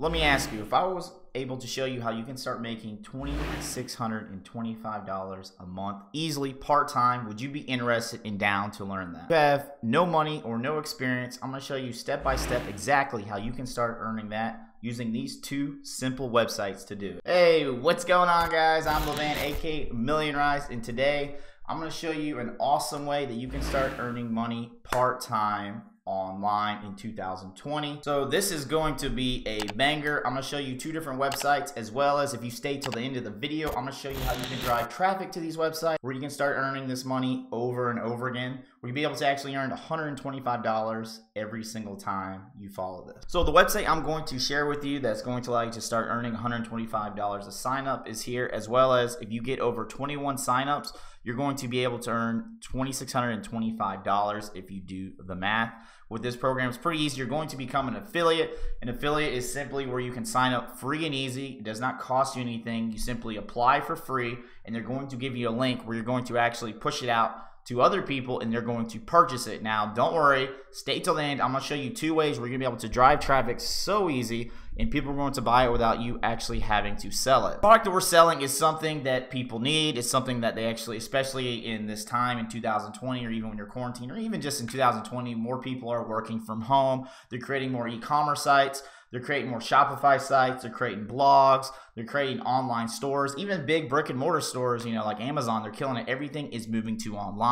Let me ask you, if I was able to show you how you can start making $2,625 a month easily part-time, would you be interested and down to learn that? If you have no money or no experience, I'm going to show you step-by-step exactly how you can start earning that using these two simple websites to do it. Hey, what's going on, guys? I'm LeVan, aka Million Rise, and today I'm going to show you an awesome way that you can start earning money part-time online in 2020. So this is going to be a banger. I'm gonna show you two different websites, as well as, if you stay till the end of the video, I'm gonna show you how you can drive traffic to these websites where you can start earning this money over and over again, where you'll be able to actually earn $125 every single time you follow this. So the website I'm going to share with you that's going to allow you to start earning $125 a sign up is here, as well as if you get over 21 signups, you're going to be able to earn $2,625 if you do the math. With this program, it's pretty easy. You're going to become an affiliate. An affiliate is simply where you can sign up free and easy. It does not cost you anything. You simply apply for free, and they're going to give you a link where you're going to actually push it out to other people, and they're going to purchase it. Now, don't worry, stay till the end. I'm gonna show you two ways where you're gonna be able to drive traffic so easy, and people are going to buy it without you actually having to sell it. The product that we're selling is something that people need. It's something that they actually, especially in this time in 2020, or even when you're quarantined, or even just in 2020, more people are working from home. They're creating more e-commerce sites. They're creating more Shopify sites. They're creating blogs. They're creating online stores, even big brick and mortar stores, you know, like Amazon. They're killing it. Everything is moving to online.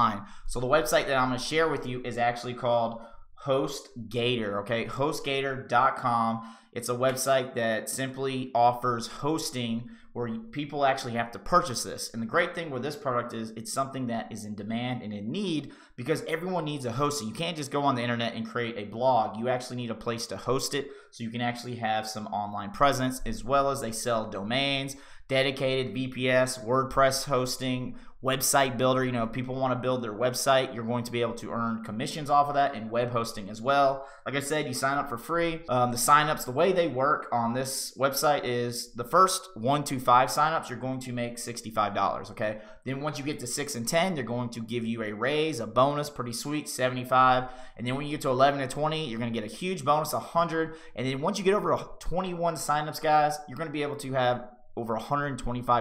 So the website that I'm going to share with you is actually called HostGator, okay? HostGator.com. It's a website that simply offers hosting where people actually have to purchase this. And the great thing with this product is it's something that is in demand and in need, because everyone needs a hosting. You can't just go on the internet and create a blog. You actually need a place to host it so you can actually have some online presence, as well as they sell domains, dedicated VPS, WordPress hosting, website builder. You know, if people want to build their website, you're going to be able to earn commissions off of that, and web hosting as well. Like I said, you sign up for free. The signups, the way they work on this website is the first 1 to 5 signups, you're going to make $65, okay? Then once you get to 6 and 10, they're going to give you a raise, a bonus, pretty sweet, 75. And then when you get to 11 to 20, you're going to get a huge bonus, 100. And then once you get over 21 signups, guys, you're going to be able to have over $125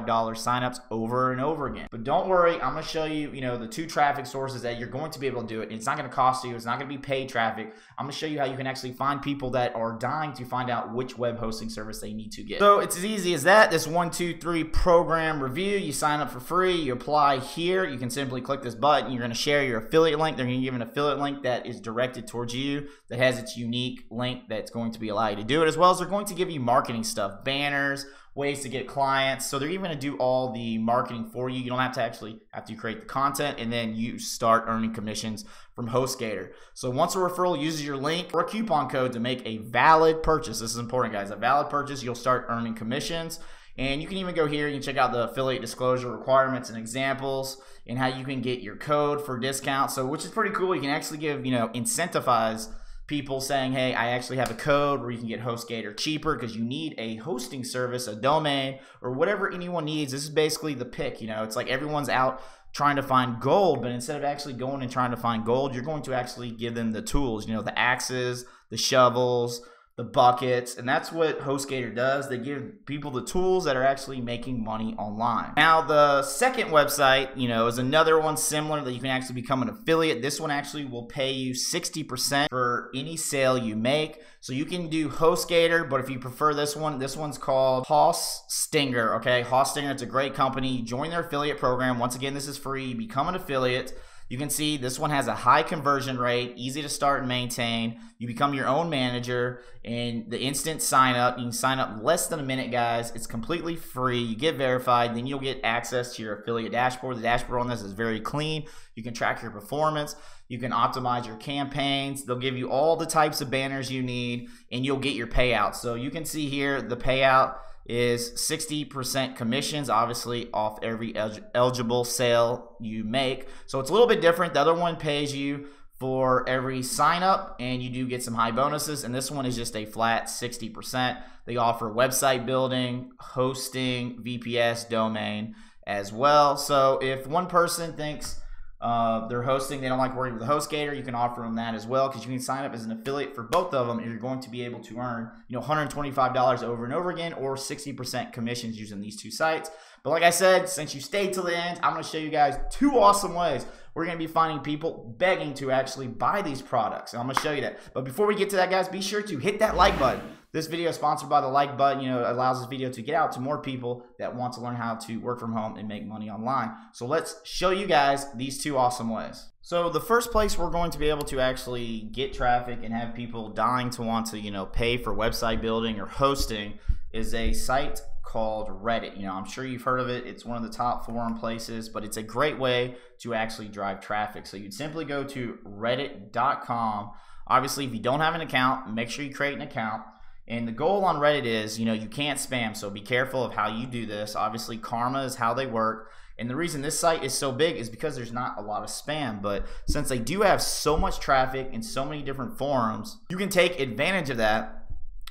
signups over and over again. But don't worry, I'm gonna show you, you know, the two traffic sources that you're going to be able to do it. It's not gonna cost you, it's not gonna be paid traffic. I'm gonna show you how you can actually find people that are dying to find out which web hosting service they need to get. So it's as easy as that. This 1, 2, 3 program review, you sign up for free, you apply here, you can simply click this button, you're gonna share your affiliate link. They're gonna give an affiliate link that is directed towards you, that has its unique link that's going to be allow you to do it, as well as they're going to give you marketing stuff, banners, ways to get clients. So they're even going to do all the marketing for you. You don't have to actually, after you create the content, and then you start earning commissions from HostGator. So once a referral uses your link or a coupon code to make a valid purchase, this is important, guys, a valid purchase, you'll start earning commissions. And you can even go here, you can check out the affiliate disclosure requirements and examples, and how you can get your code for discount. So, which is pretty cool. You can actually give, you know, incentivize people saying, hey, I actually have a code where you can get HostGator cheaper, because you need a hosting service, a domain, or whatever anyone needs. This is basically the pick, you know, it's like everyone's out trying to find gold, but instead of actually going and trying to find gold, you're going to actually give them the tools, you know, the axes, the shovels, the buckets, and that's what HostGator does. They give people the tools that are actually making money online. Now, the second website, you know, is another one similar that you can actually become an affiliate. This one actually will pay you 60% for any sale you make. So you can do HostGator, but if you prefer this one's called Hostinger, okay? Hostinger, it's a great company. You join their affiliate program. Once again, this is free. You become an affiliate. You can see this one has a high conversion rate, easy to start and maintain. You become your own manager, and the instant sign up, you can sign up less than a minute, guys. It's completely free. You get verified, then you'll get access to your affiliate dashboard. The dashboard on this is very clean. You can track your performance. You can optimize your campaigns. They'll give you all the types of banners you need, and you'll get your payout. So you can see here the payout is 60% commissions, obviously, off every eligible sale you make. So it's a little bit different. The other one pays you for every sign up, and you do get some high bonuses, and this one is just a flat 60%. They offer website building, hosting, VPS, domain as well. So if one person thinks Their hosting, they don't like working with HostGator, you can offer them that as well, because you can sign up as an affiliate for both of them, and you're going to be able to earn, you know, $125 over and over again, or 60% commissions using these two sites. But like I said, since you stayed till the end, I'm going to show you guys two awesome ways we're going to be finding people begging to actually buy these products, and I'm going to show you that. But before we get to that, guys, be sure to hit that like button. This video is sponsored by the like button. You know, it allows this video to get out to more people that want to learn how to work from home and make money online. So let's show you guys these two awesome ways. So the first place we're going to be able to actually get traffic and have people dying to want to, you know, pay for website building or hosting is a site called Reddit. You know, I'm sure you've heard of it. It's one of the top forum places, but it's a great way to actually drive traffic. So you'd simply go to reddit.com. Obviously, if you don't have an account, make sure you create an account. And the goal on Reddit is, you know, you can't spam, so be careful of how you do this. Obviously, karma is how they work. And the reason this site is so big is because there's not a lot of spam. But since they do have so much traffic and so many different forums, you can take advantage of that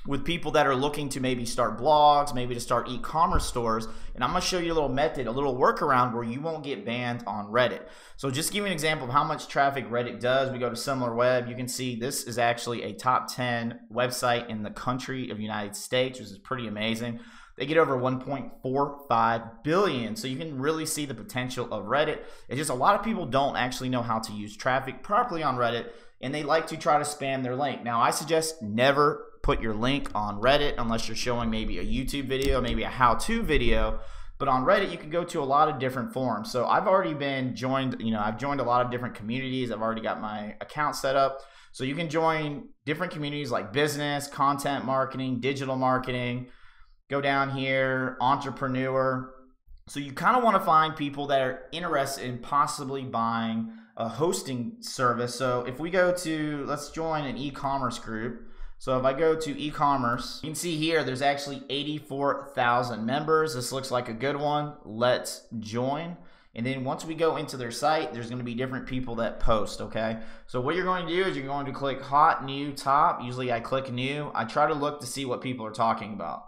with people that are looking to maybe start blogs, maybe to start e-commerce stores. And I'm going to show you a little method, a little workaround where you won't get banned on Reddit. So just give you an example of how much traffic Reddit does. We go to Similar Web. You can see this is actually a top 10 website in the country of United States, which is pretty amazing. They get over 1.45 billion. So you can really see the potential of Reddit. It's just a lot of people don't actually know how to use traffic properly on Reddit, and they like to try to spam their link. Now, I suggest never put your link on Reddit unless you're showing maybe a YouTube video, maybe a how-to video. But on Reddit, you can go to a lot of different forums. So I've already been joined, you know, I've joined a lot of different communities. I've already got my account set up. So you can join different communities like business, content marketing, digital marketing. Go down here, entrepreneur. So you kind of want to find people that are interested in possibly buying a hosting service. So if we go to, let's join an e-commerce group. So if I go to e-commerce, you can see here there's actually 84,000 members. This looks like a good one. Let's join. And then once we go into their site, there's going to be different people that post, okay? So what you're going to do is you're going to click hot, new, top. Usually I click new. I try to look to see what people are talking about.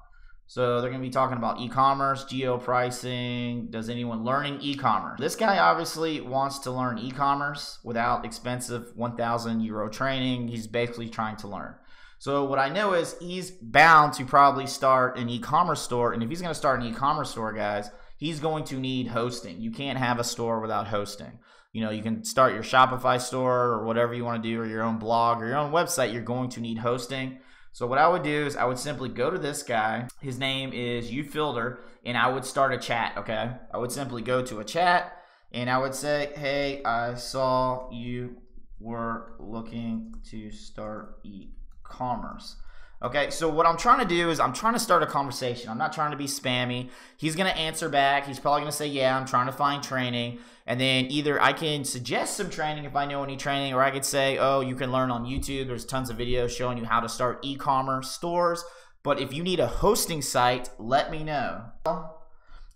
So they're going to be talking about e-commerce, geo pricing. Does anyone learning e-commerce? This guy obviously wants to learn e-commerce without expensive 1,000 euro training. He's basically trying to learn. So what I know is he's bound to probably start an e-commerce store. And if he's going to start an e-commerce store, guys, he's going to need hosting. You can't have a store without hosting. You know, you can start your Shopify store or whatever you want to do, or your own blog or your own website. You're going to need hosting. So what I would do is I would simply go to this guy. His name is UFilter, and I would start a chat, okay? I would simply go to a chat, and I would say, hey, I saw you were looking to start e-commerce. Okay, so what I'm trying to do is I'm trying to start a conversation. I'm not trying to be spammy. He's going to answer back. He's probably going to say, yeah, I'm trying to find training. And then either I can suggest some training if I know any training, or I could say, oh, you can learn on YouTube. There's tons of videos showing you how to start e-commerce stores. But if you need a hosting site, let me know.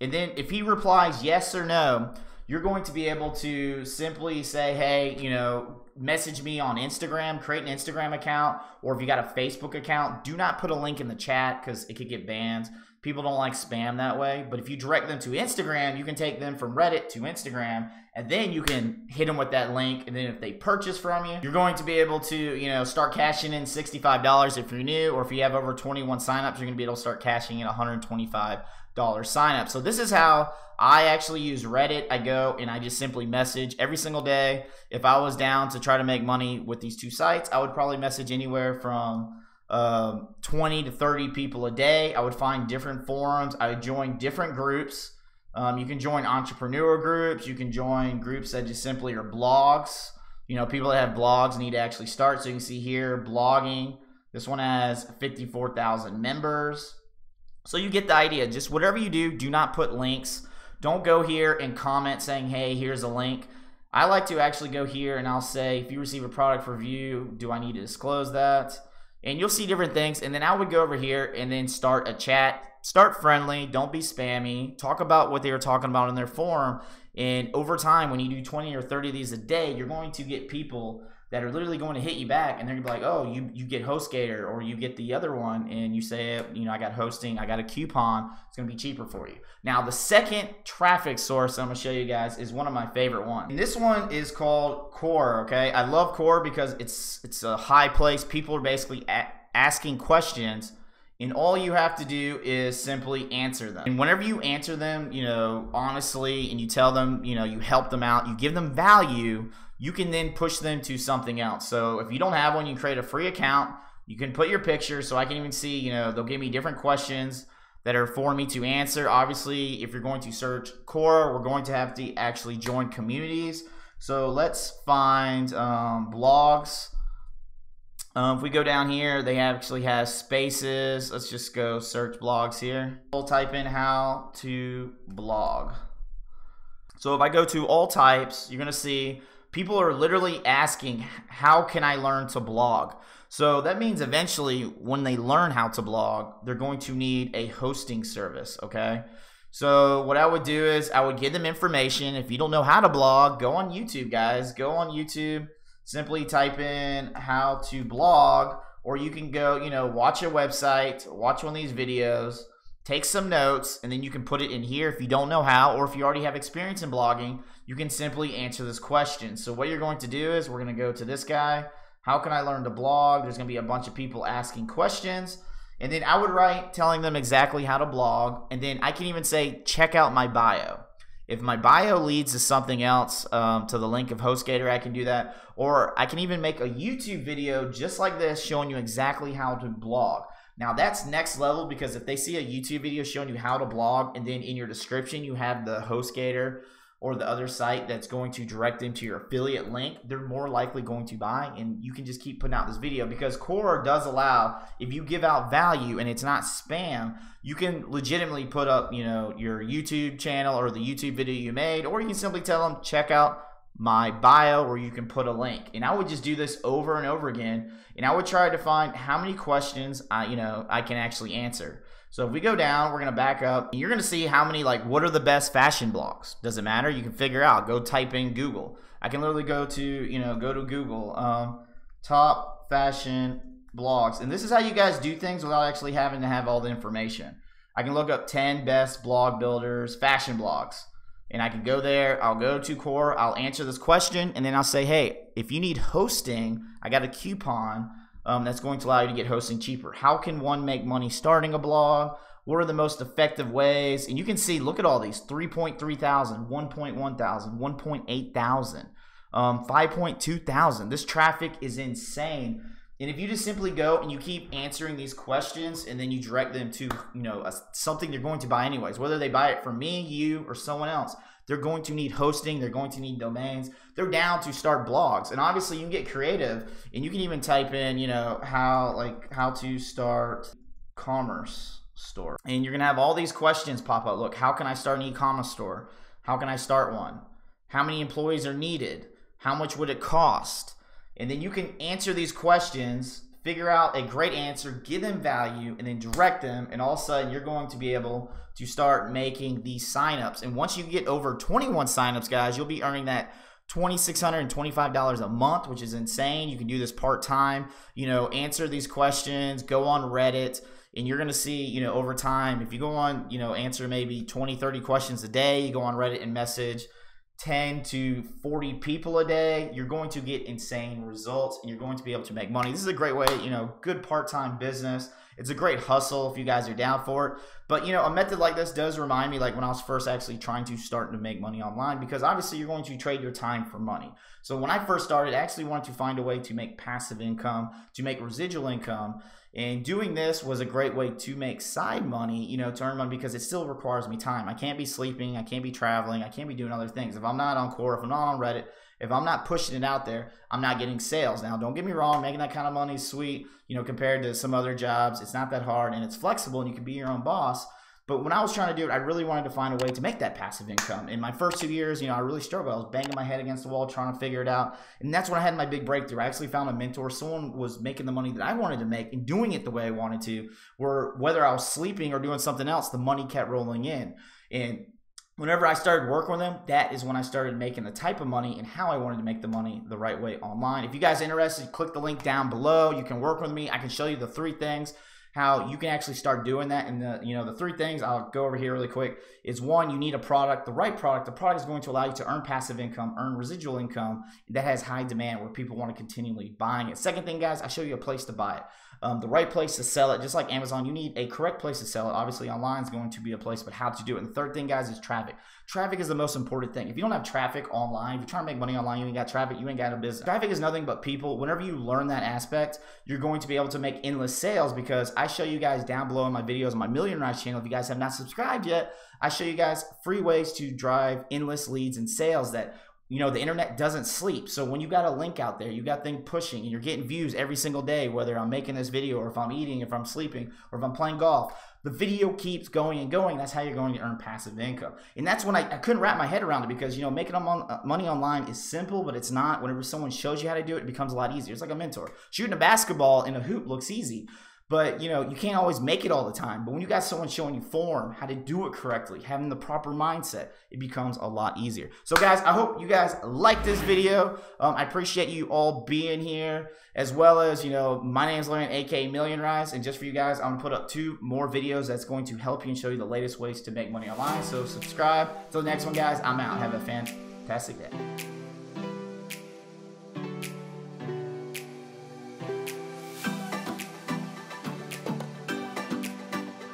And then if he replies yes or no, you're going to be able to simply say, hey, you know, message me on Instagram, create an Instagram account, or if you got a Facebook account, do not put a link in the chat because it could get banned. People don't like spam that way. But if you direct them to Instagram, you can take them from Reddit to Instagram, and then you can hit them with that link. And then if they purchase from you, you're going to be able to, you know, start cashing in $65 if you're new, or if you have over 21 signups, you're going to be able to start cashing in $125 signup. So this is how I actually use Reddit. I go and I just simply message every single day. If I was down to try to make money with these two sites, I would probably message anywhere from 20 to 30 people a day. I would find different forums. I would join different groups. You can join entrepreneur groups. You can join groups that just simply are blogs. You know, people that have blogs need to actually start. So you can see here, blogging. This one has 54,000 members. So you get the idea. Just whatever you do, do not put links. Don't go here and comment saying, hey, here's a link. I like to actually go here and I'll say, if you receive a product review, do I need to disclose that? And you'll see different things. And then I would go over here and then start a chat. Start friendly. Don't be spammy. Talk about what they were talking about in their forum. And over time, when you do 20 or 30 of these a day, you're going to get people that are literally going to hit you back, and they're gonna be like, oh, you get HostGator, or you get the other one, and you say, you know, I got hosting, I got a coupon, it's gonna be cheaper for you. Now, the second traffic source I'm gonna show you guys is one of my favorite ones. And this one is called Quora, okay? I love Quora because it's a high place. People are basically asking questions, and all you have to do is simply answer them. And whenever you answer them, you know, honestly, and you tell them, you know, you help them out, you give them value, you can then push them to something else. So if you don't have one, you create a free account. You can put your picture, so I can even see, you know, they'll give me different questions that are for me to answer. Obviously, if you're going to search Quora, we're going to have to actually join communities. So let's find blogs. If we go down here, they actually have spaces. Let's just go search blogs here. We'll type in how to blog. So if I go to all types, you're gonna see people are literally asking, how can I learn to blog? So that means eventually when they learn how to blog, they're going to need a hosting service, okay? So what I would do is I would give them information. If you don't know how to blog, go on YouTube, guys. Go on YouTube. Simply type in how to blog, or you can go, you know, watch a website, watch one of these videos, take some notes, and then you can put it in here if you don't know how, or if you already have experience in blogging, you can simply answer this question. So what you're going to do is we're going to go to this guy. How can I learn to blog? There's going to be a bunch of people asking questions. And then I would write telling them exactly how to blog. And then I can even say, check out my bio. If my bio leads to something else, to the link of HostGator, I can do that. Or I can even make a YouTube video just like this showing you exactly how to blog. Now that's next level, because if they see a YouTube video showing you how to blog, and then in your description you have the HostGator or the other site that's going to direct them to your affiliate link, they're more likely going to buy, and you can just keep putting out this video, because Quora does allow, if you give out value and it's not spam, you can legitimately put up, you know, your YouTube channel or the YouTube video you made, or you can simply tell them, check out my bio, or you can put a link. And I would just do this over and over again, and I would try to find how many questions I can actually answer. So if we go down, we're gonna back up, and you're gonna see how many, like, what are the best fashion blogs? Doesn't matter, you can figure out. Go type in Google. I can literally go to, you know, go to Google, top fashion blogs. And this is how you guys do things without actually having to have all the information. I can look up 10 best blog builders, fashion blogs. And I can go there, I'll go to Quora, I'll answer this question, and then I'll say, hey, if you need hosting, I got a coupon that's going to allow you to get hosting cheaper. How can one make money starting a blog? What are the most effective ways? And you can see, look at all these, 3.3 thousand, 1.1 thousand, 1.8 thousand, 5.2 thousand. This traffic is insane. And if you just simply go and you keep answering these questions, and then you direct them to, you know, something they're going to buy anyways, whether they buy it from me, you, or someone else, they're going to need hosting, they're going to need domains, they're down to start blogs. And obviously you can get creative, and you can even type in, you know, how to start commerce store. And you're gonna have all these questions pop up. Look, how can I start an e-commerce store? How can I start one? How many employees are needed? How much would it cost? And then you can answer these questions, figure out a great answer, give them value, and then direct them. And all of a sudden, you're going to be able to start making these signups. And once you get over 21 signups, guys, you'll be earning that $2,625 a month, which is insane. You can do this part-time, you know, answer these questions, go on Reddit, and you're going to see, you know, over time, if you go on, you know, answer maybe 20, 30 questions a day, you go on Reddit and message 10 to 40 people a day, you're going to get insane results, and you're going to be able to make money. This is a great way, you know, good part-time business. It's a great hustle if you guys are down for it. But, you know, a method like this does remind me, like, when I was first actually trying to start to make money online, because obviously you're going to trade your time for money. So when I first started, I actually wanted to find a way to make passive income, to make residual income. And doing this was a great way to make side money, you know, to earn money, because it still requires me time. I can't be sleeping. I can't be traveling. I can't be doing other things. If I'm not on Quora, if I'm not on Reddit, if I'm not pushing it out there, I'm not getting sales. Now, don't get me wrong. Making that kind of money is sweet, you know, compared to some other jobs. It's not that hard, and it's flexible, and you can be your own boss. But when I was trying to do it, I really wanted to find a way to make that passive income. In my first 2 years, you know, I really struggled. I was banging my head against the wall trying to figure it out. And that's when I had my big breakthrough. I actually found a mentor. Someone was making the money that I wanted to make and doing it the way I wanted to, where whether I was sleeping or doing something else, the money kept rolling in. And Whenever I started working with them, that is when I started making the type of money and how I wanted to make the money the right way online. If you guys are interested, click the link down below. You can work with me. I can show you the three things how you can actually start doing that. And the three things, I'll go over here really quick, is one, you need a product, the right product. The product is going to allow you to earn passive income, earn residual income that has high demand where people want to continually buying it. Second thing, guys, I show you a place to buy it. The right place to sell it, just like Amazon, you need a correct place to sell it. Obviously, online is going to be a place, but how to do it. And the third thing, guys, is traffic. Traffic is the most important thing. If you don't have traffic online, if you're trying to make money online, you ain't got traffic, you ain't got a business. Traffic is nothing but people. Whenever you learn that aspect, you're going to be able to make endless sales, because I show you guys down below in my videos on my Million Rise channel. If you guys have not subscribed yet, I show you guys free ways to drive endless leads and sales that the internet doesn't sleep. So when you got a link out there, you got things pushing and you're getting views every single day, whether I'm making this video or if I'm eating, if I'm sleeping, or if I'm playing golf, the video keeps going and going. That's how you're going to earn passive income. And that's when I couldn't wrap my head around it, because, making money online is simple, but it's not. Whenever someone shows you how to do it, it becomes a lot easier. It's like a mentor. Shooting a basketball in a hoop looks easy, but you can't always make it all the time. But when you got someone showing you form, how to do it correctly, having the proper mindset, it becomes a lot easier. So guys, I hope you guys like this video. I appreciate you all being here, as well as, my name's LeVan, aka Million Rise. And just for you guys, I'm gonna put up 2 more videos that's going to help you and show you the latest ways to make money online. So subscribe. Till the next one, guys, I'm out. Have a fantastic day.